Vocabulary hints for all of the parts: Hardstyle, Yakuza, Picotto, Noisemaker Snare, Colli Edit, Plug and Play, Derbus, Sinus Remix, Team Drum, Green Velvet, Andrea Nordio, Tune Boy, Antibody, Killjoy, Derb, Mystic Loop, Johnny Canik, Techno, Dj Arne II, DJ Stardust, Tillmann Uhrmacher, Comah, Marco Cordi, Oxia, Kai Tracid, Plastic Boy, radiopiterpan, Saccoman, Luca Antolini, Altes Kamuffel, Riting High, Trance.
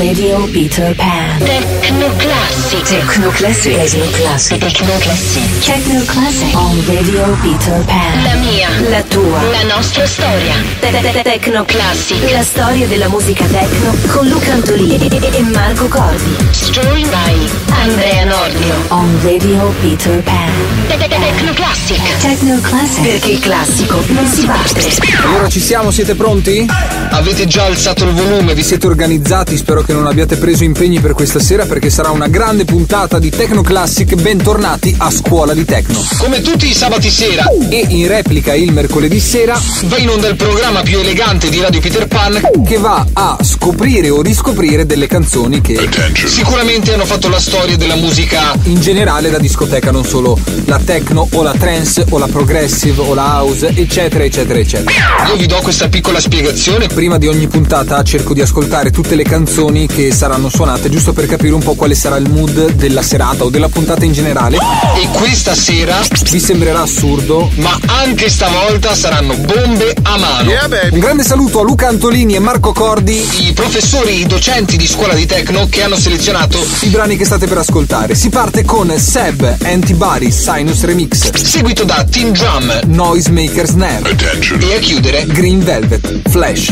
Radio Peter Pan. Techno Classic on Radio Peter Pan. La mia, la tua, la nostra storia. Techno Classic, la storia della musica techno con Luca Antolini e Marco Cordi. Story by Andrea Nordio on Radio Peter Pan. Techno Classic, perché il classico non si batte. Allora ci siamo, siete pronti? Avete già alzato il volume, vi siete organizzati, spero che non abbiate preso impegni per questa sera perché sarà una grande puntata di Techno Classic. Bentornati a Scuola di Techno. Come tutti i sabati sera e in replica il mercoledì sera va in onda il programma più elegante di Radio Peter Pan, che va a scoprire o riscoprire delle canzoni che sicuramente hanno fatto la storia della musica in generale, la discoteca, non solo la techno o la trance o la progressive o la house, eccetera eccetera eccetera. Io vi do questa piccola spiegazione. Prima di ogni puntata cerco di ascoltare tutte le canzoni che saranno suonate, giusto per capire un po' quale sarà il mood della serata o della puntata in generale. E questa sera vi sembrerà assurdo, ma anche stavolta saranno bombe a mano. Yeah, un grande saluto a Luca Antolini e Marco Cordi, i professori, i docenti di Scuola di Techno che hanno selezionato i brani che state per ascoltare. Si parte con Seb, Antibody, Sinus Remix, seguito da Team Drum, Noisemaker Snare, e a chiudere Green Velvet, Flash.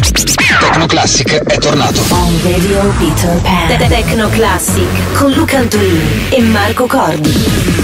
Techno Classic è tornato on Radio Peter Pan. Techno Classic con Luca Antolini e Marco Cordi.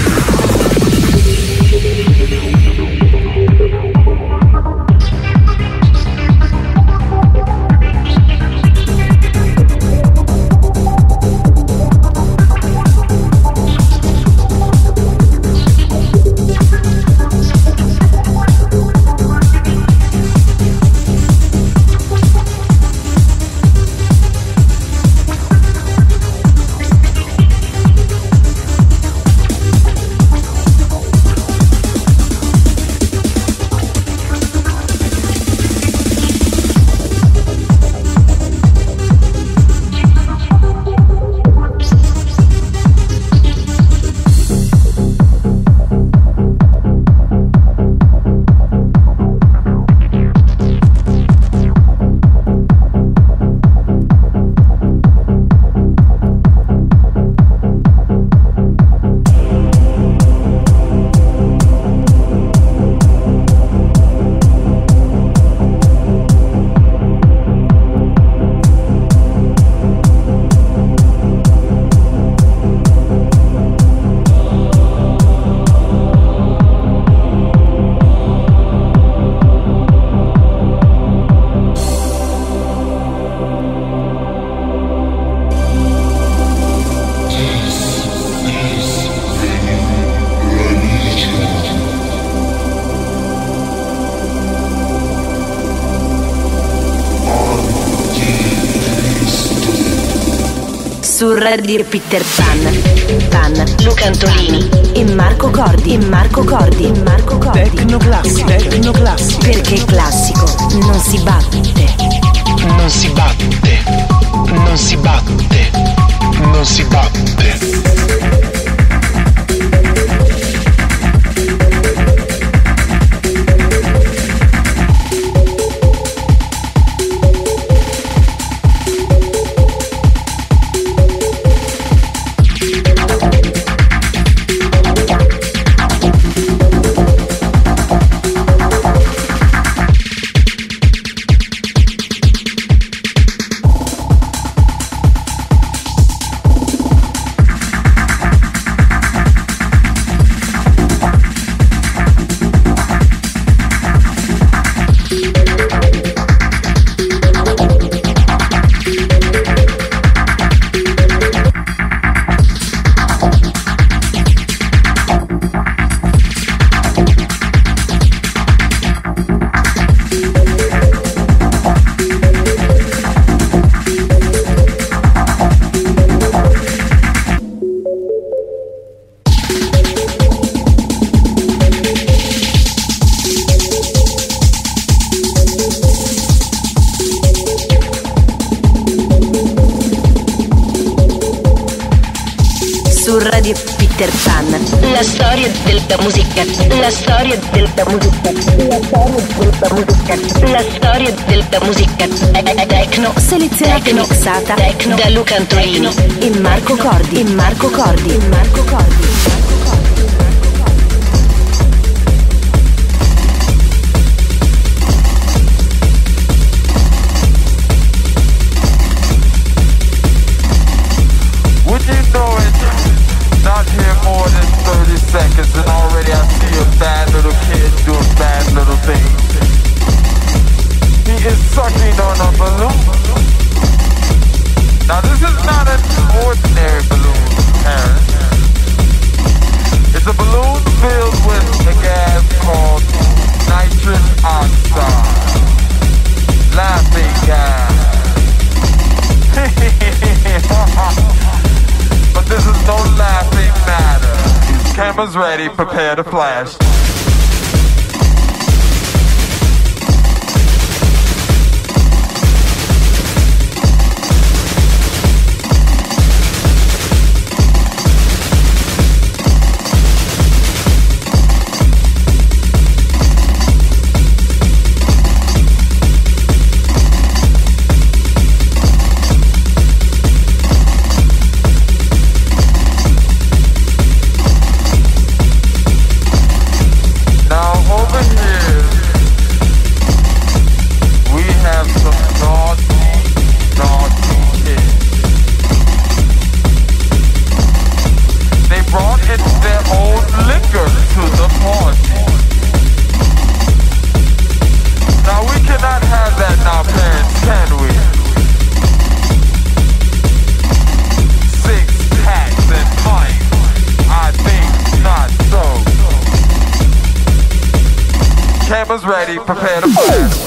Di Peter Pan, Luca Antolini e Marco Cordi. Techno Classic. Perché classico non si batte. Peter Pan. La storia della musica. La storia della musica. La storia della musica. La storia della musica. Tecno. Selezionata e mixata da Luca Antolini e Marco Cordi. E Marco Cordi. E Marco Cordi. Seconds and already I see a bad little kid do a bad little thing. He is sucking on a balloon. Now this is not an ordinary balloon, parents. It's a balloon filled with a gas called nitrous oxide. Laughing gas. But this is no laughing matter. Cameras ready, prepare to flash.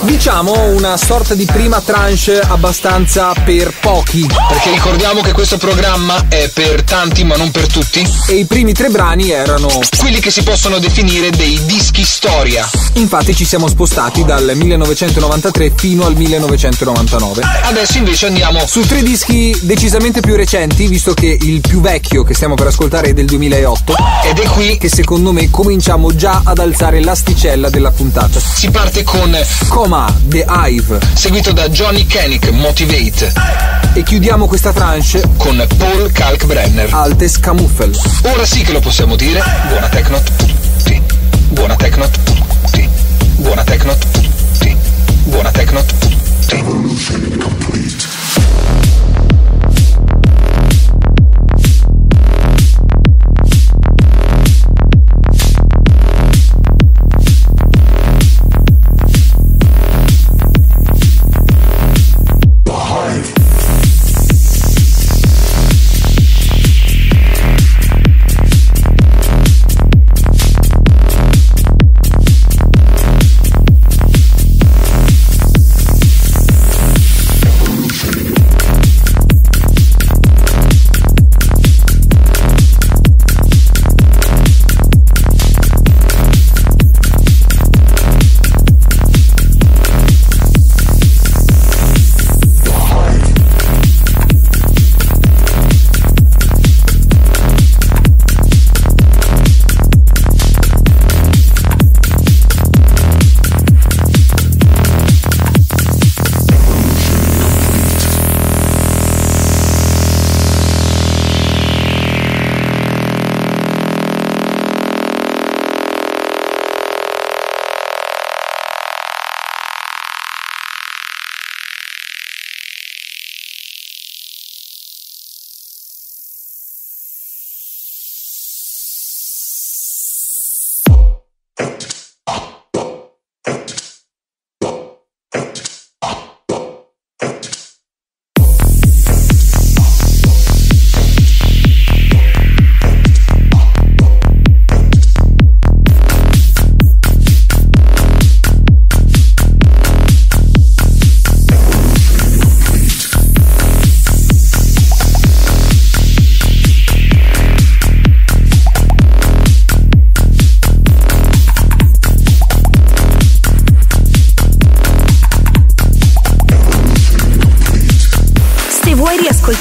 Diciamo una sorta di prima tranche abbastanza per pochi, perché ricordiamo che questo programma è per tanti ma non per tutti, e i primi tre brani erano quelli che si possono definire dei dischi storia. Infatti ci siamo spostati dal 1993 fino al 1999. Adesso invece andiamo su tre dischi decisamente più recenti, visto che il più vecchio che stiamo per ascoltare è del 2008, ed è qui che secondo me cominciamo già ad alzare l'asticella della puntata. Si parte con Comah, The Hive, seguito da Johnny Canik, Motivate, e chiudiamo questa tranche con Paul Kalkbrenner, Altes Kamuffel. Ora sì che lo possiamo dire, buona techno a tutti, buona techno a tutti, buona techno a tutti, buona techno a tutti.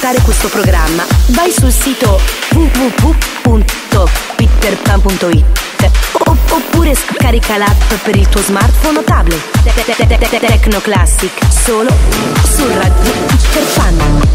ascoltare questo programma, vai sul sito www.pitterpan.it oppure scarica l'app per il tuo smartphone o tablet. Techno Classic, solo su Radio Pitterpan.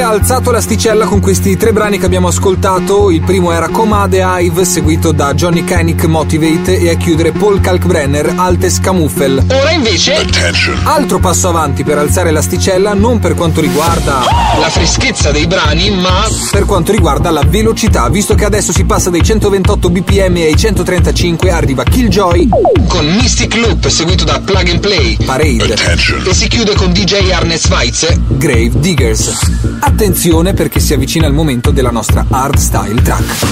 Alzato l'asticella con questi tre brani che abbiamo ascoltato. Il primo era Comah The Hive, seguito da Johnny Canik Motivate, e a chiudere Paul Kalkbrenner Altes Kamuffel. Ora invece Attention. Altro passo avanti per alzare l'asticella, non per quanto riguarda la freschezza dei brani, ma per quanto riguarda la velocità, visto che adesso si passa dai 128 bpm ai 135. Arriva Killjoy con Mystic Loop, seguito da Plug and Play Parade Attention. E si chiude con DJ Arne II Grave Diggers. Attenzione, perché si avvicina il momento della nostra hardstyle track.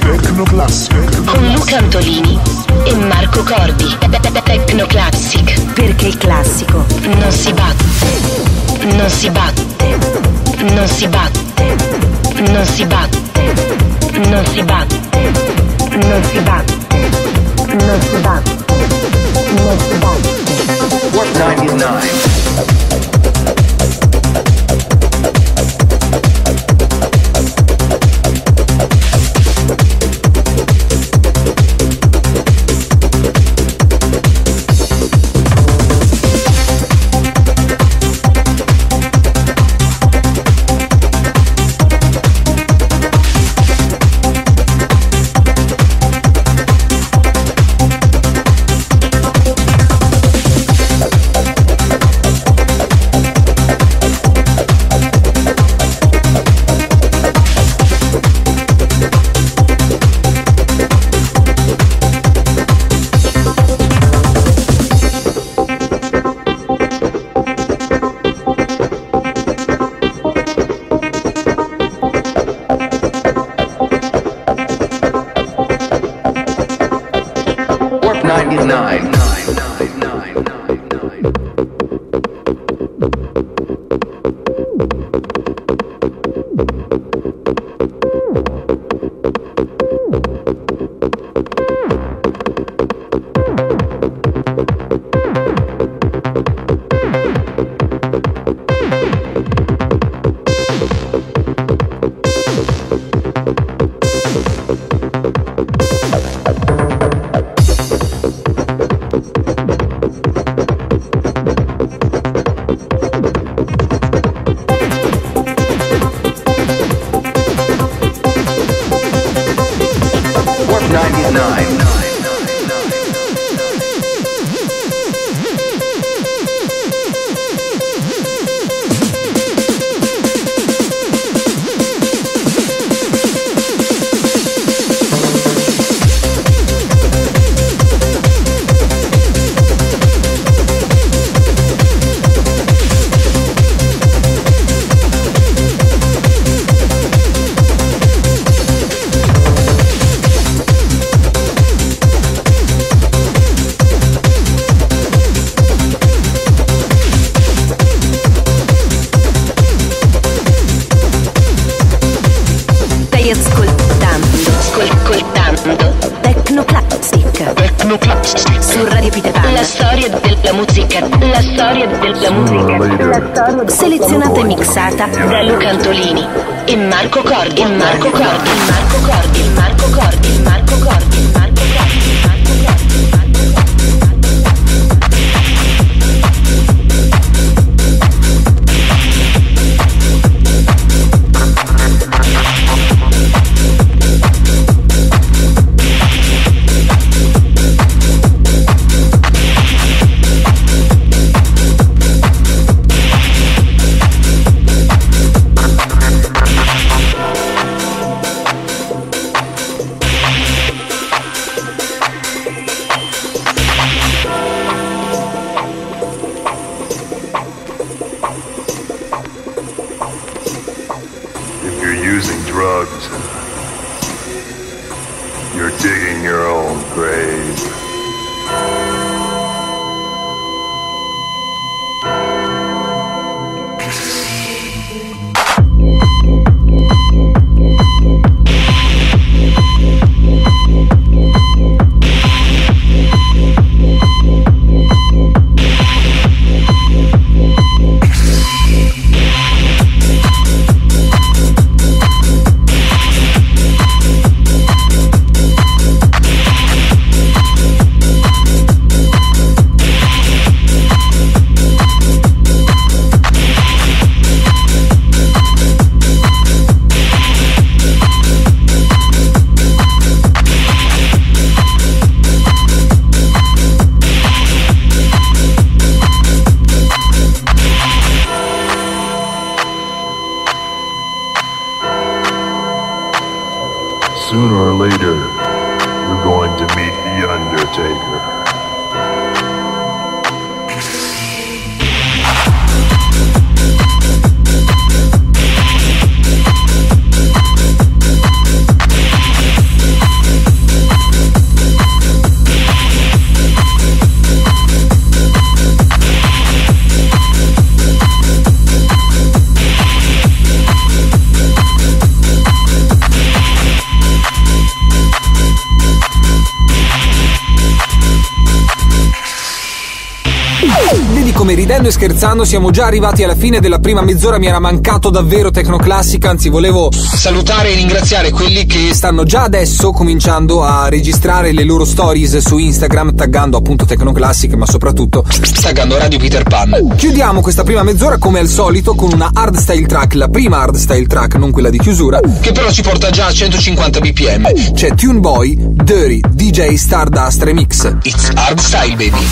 Tecnoclassic con Luca Antolini e Marco Cordi. Tecnoclassic, perché il classico non si batte. What 99? Selezionata e mixata da Luca Antolini e Marco Cordi. ridendo e scherzando siamo già arrivati alla fine della prima mezz'ora. Mi era mancato davvero Tecnoclassica, anzi volevo salutare e ringraziare quelli che stanno già adesso cominciando a registrare le loro stories su Instagram, taggando appunto Tecnoclassica, ma soprattutto taggando Radio Peter Pan. Chiudiamo questa prima mezz'ora come al solito con una hardstyle track, la prima hardstyle track, non quella di chiusura, che però ci porta già a 150 bpm. C'è Tune Boy, Dirty, DJ Stardust Remix. It's hardstyle baby.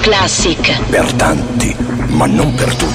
Classic. Per tanti, ma non per tutti.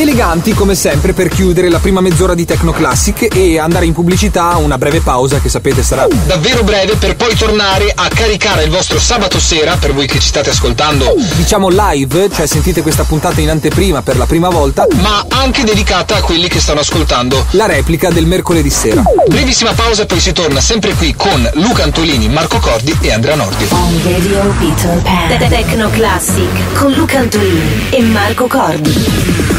Eleganti come sempre per chiudere la prima mezz'ora di Tecnoclassic e andare in pubblicità, una breve pausa che sapete sarà davvero breve, per poi tornare a caricare il vostro sabato sera, per voi che ci state ascoltando diciamo live, cioè sentite questa puntata in anteprima per la prima volta, ma anche dedicata a quelli che stanno ascoltando la replica del mercoledì sera. Brevissima pausa e poi si torna sempre qui con Luca Antolini, Marco Cordi e Andrea Nordio. On Radio Peter Pan. Tecnoclassic con Luca Antolini e Marco Cordi.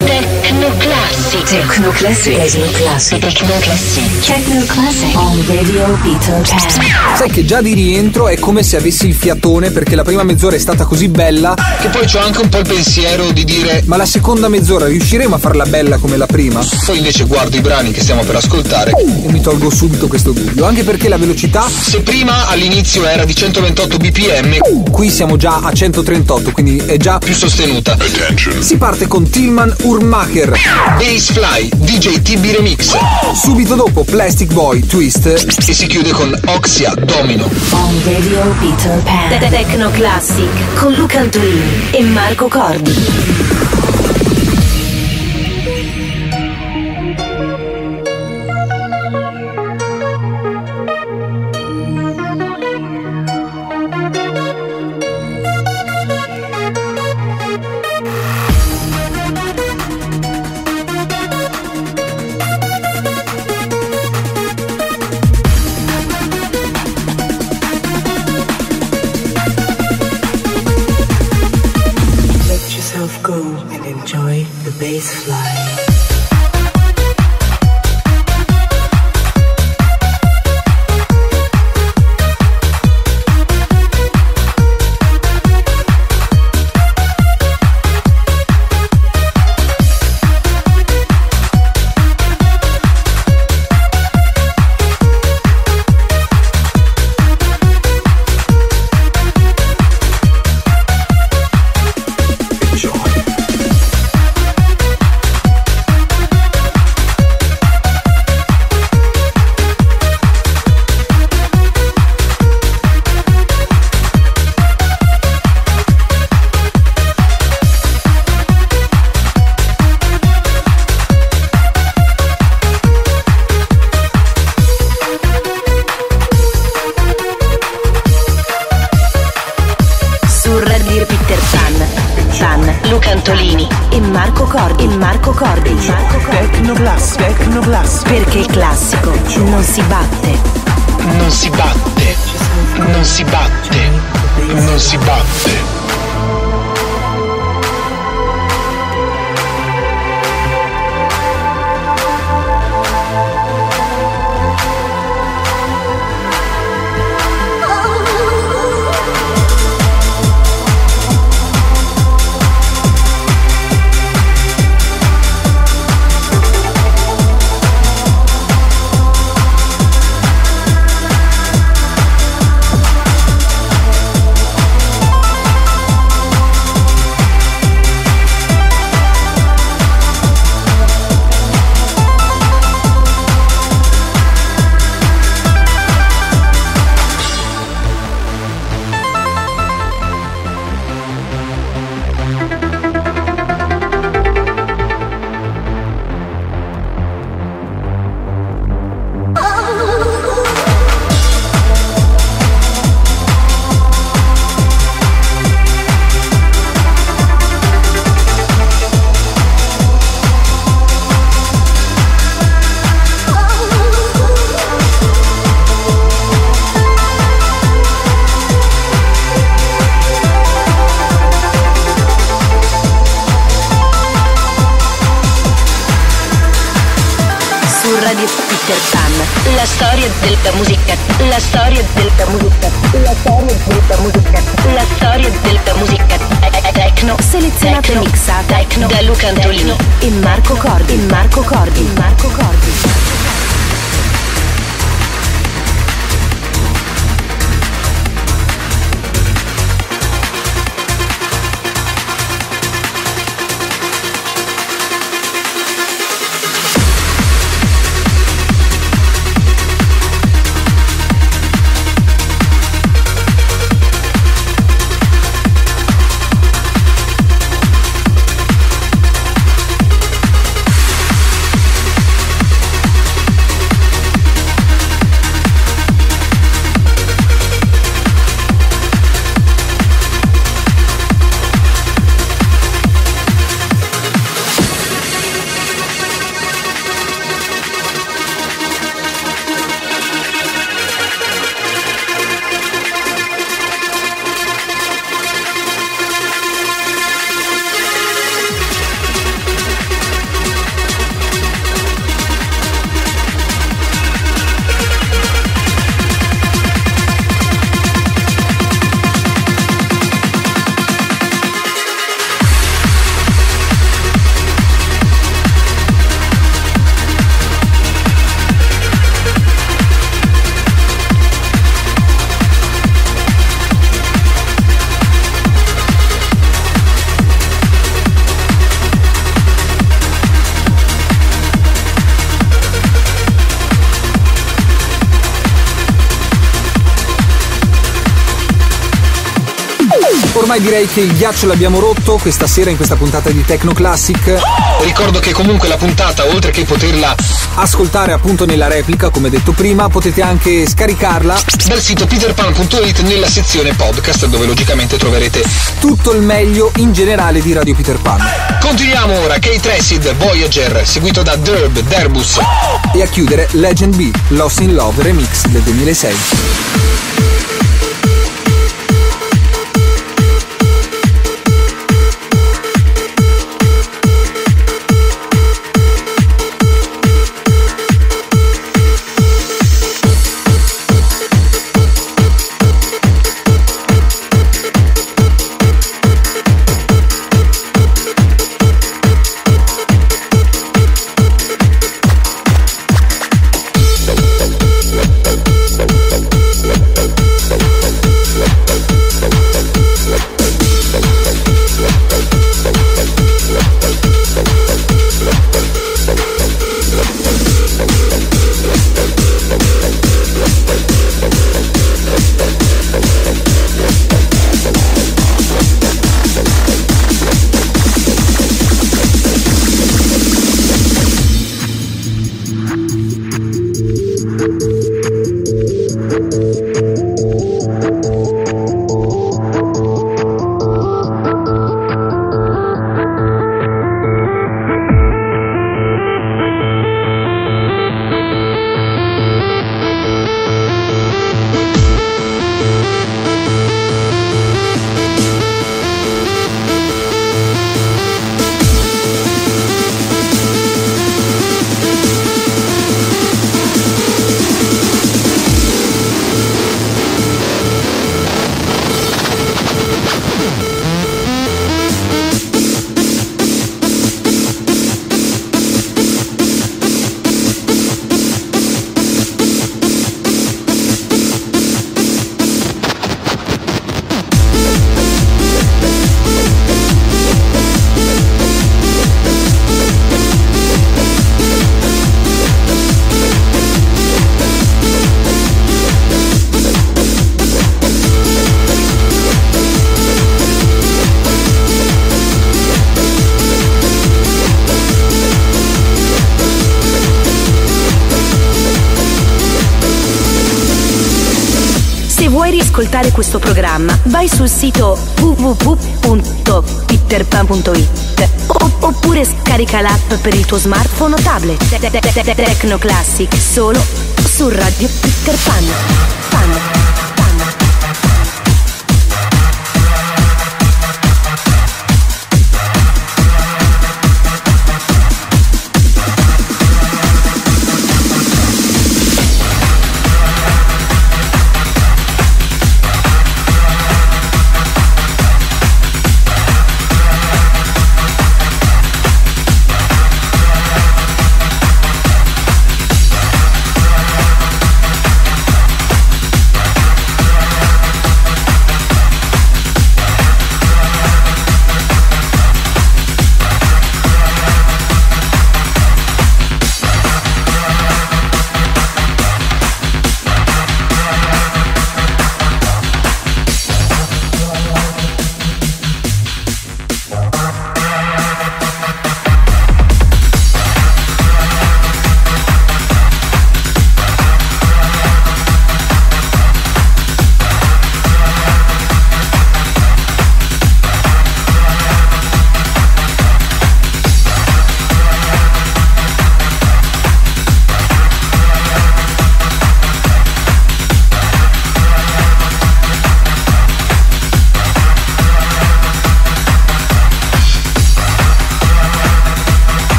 Tecnoclassic. Tecnoclassic. Tecnoclassic. Tecnoclassic. Tecnoclassic. On Radio Peter Pan. Sai che già di rientro è come se avessi il fiatone, perché la prima mezz'ora è stata così bella che poi c'ho anche un po' il pensiero di dire: ma la seconda mezz'ora riusciremo a farla bella come la prima? Poi invece guardo i brani che stiamo per ascoltare e mi tolgo subito questo dubbio, anche perché la velocità, se prima all'inizio era di 128 bpm, qui siamo già a 138, quindi è già più sostenuta. Attention. Si parte con Tillmann Uhrmacher, Basefly, DJ TV Remix. Subito dopo Plastic Boy, Twist, e si chiude con Oxia, Domino. On Radio Peter Pan. Tecnoclassic con Luca Antolini e Marco Cordi. Perché il classico non si batte. Non si batte. Non si batte. Non si batte. Ormai direi che il ghiaccio l'abbiamo rotto questa sera in questa puntata di Techno Classic. Ricordo che comunque la puntata, oltre che poterla ascoltare appunto nella replica, come detto prima, potete anche scaricarla dal sito peterpan.it nella sezione podcast, dove logicamente troverete tutto il meglio in generale di Radio Peter Pan. Continuiamo ora Kai Tracid, Voyager, seguito da Derb, Derbus, e a chiudere Legend B, Lost in Love Remix del 2006. vuoi riascoltare questo programma, vai sul sito www.peterpan.it oppure scarica l'app per il tuo smartphone o tablet. Techno Classic solo su Radio Peter Pan.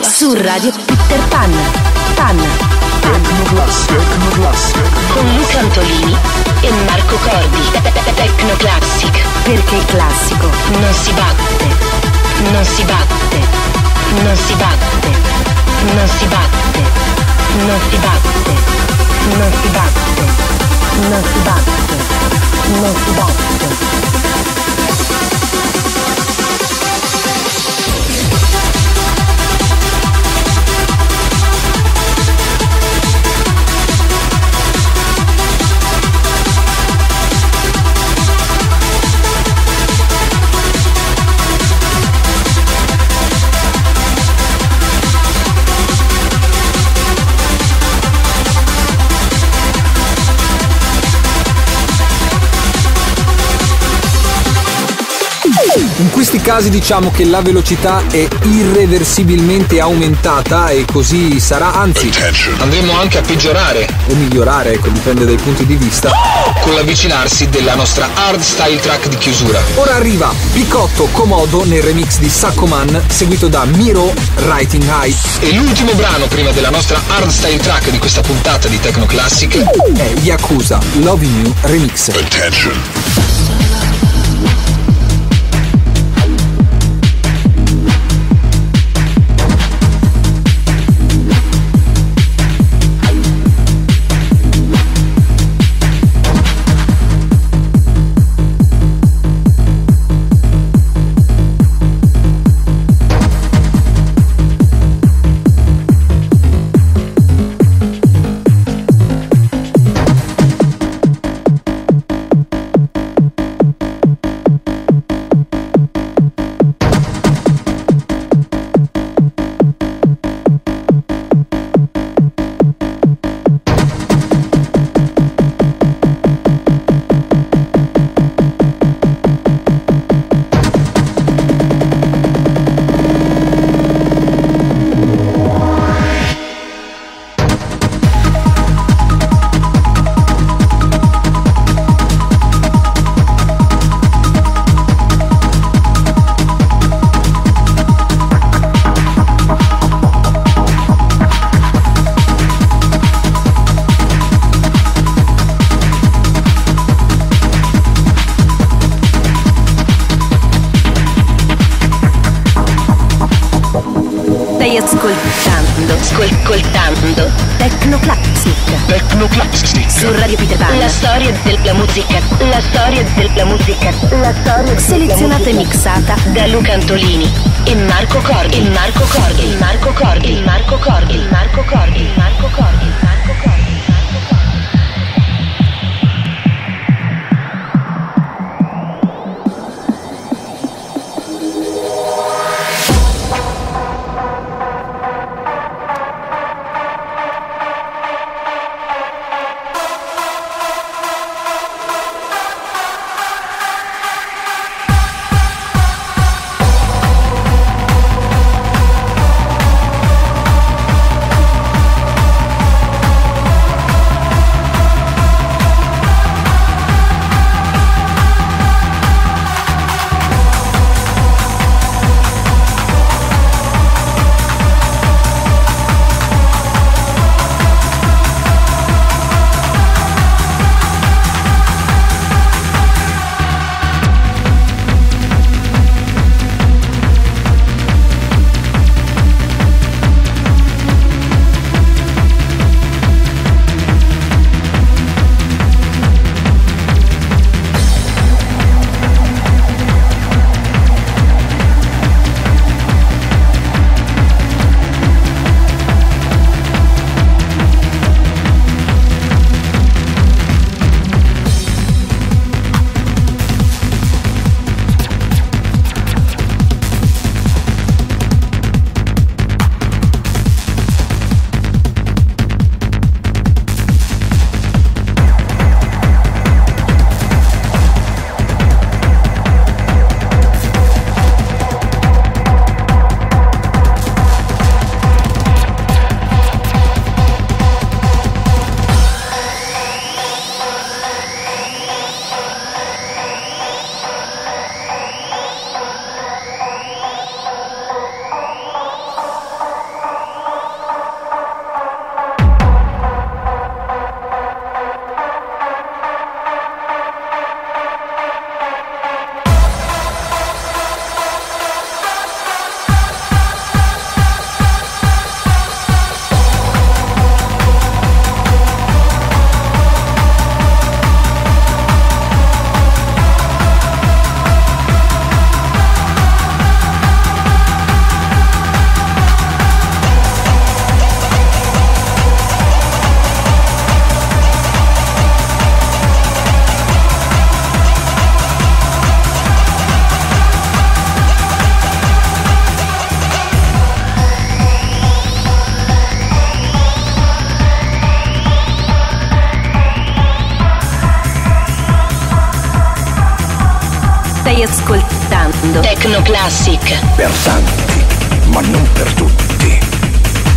Su Radio Peter Pan, con Luca Antolini e Marco Cordi. Techno Classic, perché il classico non si batte, non si batte, non si batte, non si batte, non si batte, non si batte, non si batte, non si batte. In questi casi diciamo che la velocità è irreversibilmente aumentata e così sarà, anzi andremo anche a peggiorare o migliorare, ecco, dipende dai punti di vista, con l'avvicinarsi della nostra hardstyle track di chiusura. Ora arriva Picotto Komodo nel remix di Saccoman, seguito da Miro Writing High. E l'ultimo brano prima della nostra hardstyle track di questa puntata di Techno Classic è Yakuza Loving You Remix. Attention. Ascoltando Techno Classic su Radio Peter Pan. La storia della musica selezionata e mixata da Luca Antolini e Marco Cordi. Ascoltando ascoltando Techno Classic. Per tanti, ma non per tutti.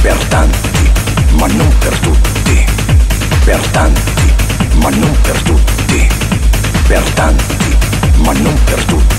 Per tanti, ma non per tutti. Per tanti, ma non per tutti. Per tanti, ma non per tutti.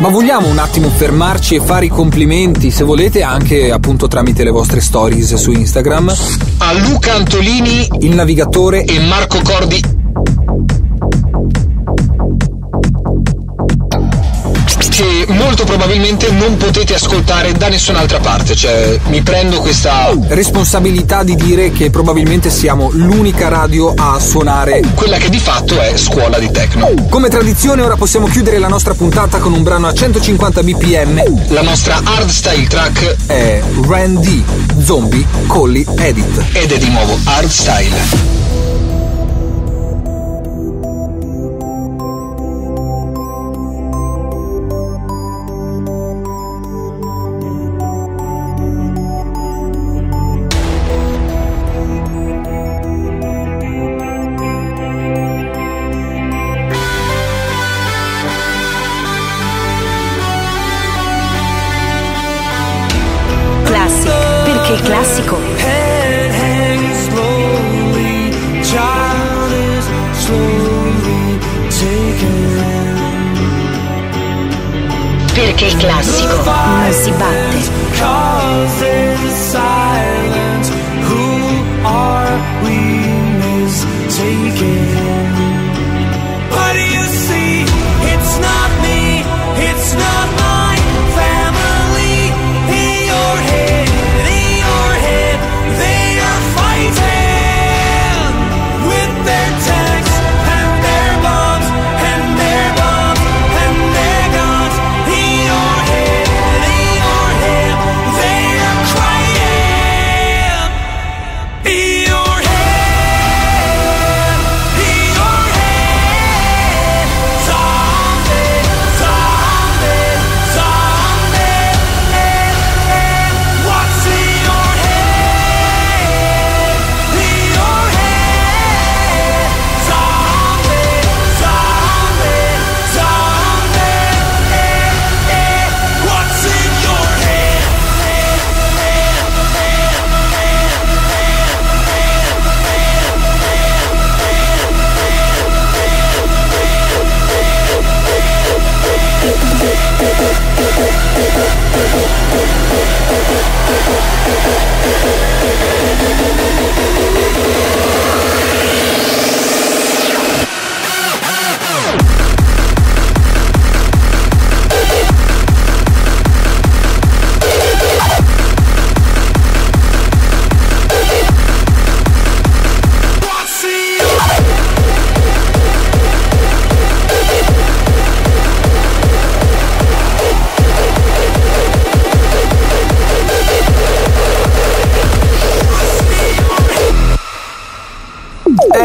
Ma vogliamo un attimo fermarci e fare i complimenti, se volete anche appunto tramite le vostre stories su Instagram, a Luca Antolini, il navigatore, e Marco Cordi. Che molto probabilmente non potete ascoltare da nessun'altra parte, cioè mi prendo questa responsabilità di dire che probabilmente siamo l'unica radio a suonare quella che di fatto è scuola di techno. Come tradizione ora possiamo chiudere la nostra puntata con un brano a 150 bpm. La nostra hardstyle track è Randy Zombie Colli Edit, ed è di nuovo hardstyle.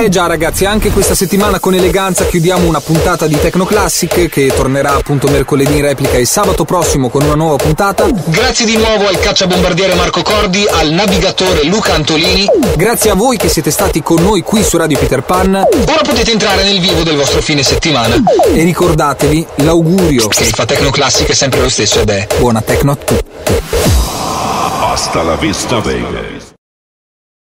E già ragazzi, anche questa settimana con eleganza chiudiamo una puntata di Techno Classic che tornerà appunto mercoledì in replica e sabato prossimo con una nuova puntata. Grazie di nuovo al cacciabombardiere Marco Cordi, al navigatore Luca Antolini. Grazie a voi che siete stati con noi qui su Radio Peter Pan. Ora potete entrare nel vivo del vostro fine settimana. E ricordatevi l'augurio che fa Techno Classic è sempre lo stesso ed è buona techno a tutti. Hasta la vista, baby.